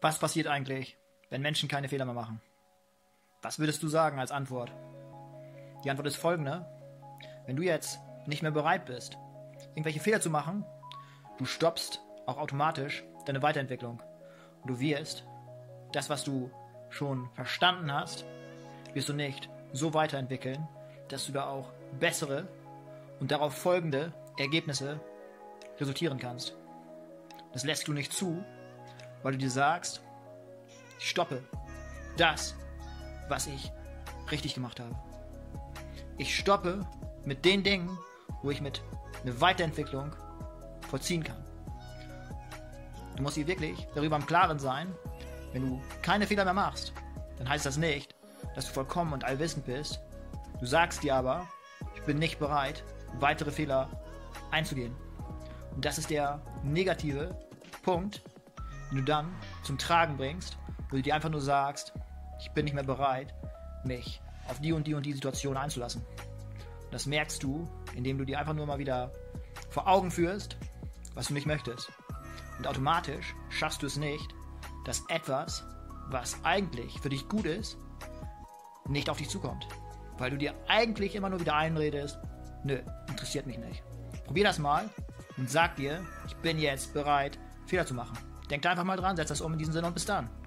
Was passiert eigentlich, wenn Menschen keine Fehler mehr machen? Was würdest du sagen als Antwort? Die Antwort ist folgende. Wenn du jetzt nicht mehr bereit bist, irgendwelche Fehler zu machen, du stoppst auch automatisch deine Weiterentwicklung. Und du wirst das, was du schon verstanden hast, wirst du nicht so weiterentwickeln, dass du da auch bessere und darauf folgende Ergebnisse resultieren kannst. Das lässt du nicht zu, weil du dir sagst, ich stoppe das, was ich richtig gemacht habe. Ich stoppe mit den Dingen, wo ich mit einer Weiterentwicklung vollziehen kann. Du musst dir wirklich darüber im Klaren sein, wenn du keine Fehler mehr machst, dann heißt das nicht, dass du vollkommen und allwissend bist. Du sagst dir aber, ich bin nicht bereit, weitere Fehler einzugehen. Und das ist der negative Punkt, den du dann zum Tragen bringst, wo du dir einfach nur sagst, ich bin nicht mehr bereit, mich auf die und die und die Situation einzulassen. Und das merkst du, indem du dir einfach nur mal wieder vor Augen führst, was du nicht möchtest. Und automatisch schaffst du es nicht, dass etwas, was eigentlich für dich gut ist, nicht auf dich zukommt. Weil du dir eigentlich immer nur wieder einredest, nö, interessiert mich nicht. Probier das mal und sag dir, ich bin jetzt bereit, Fehler zu machen. Denk da einfach mal dran, setz das um in diesem Sinne und bis dann.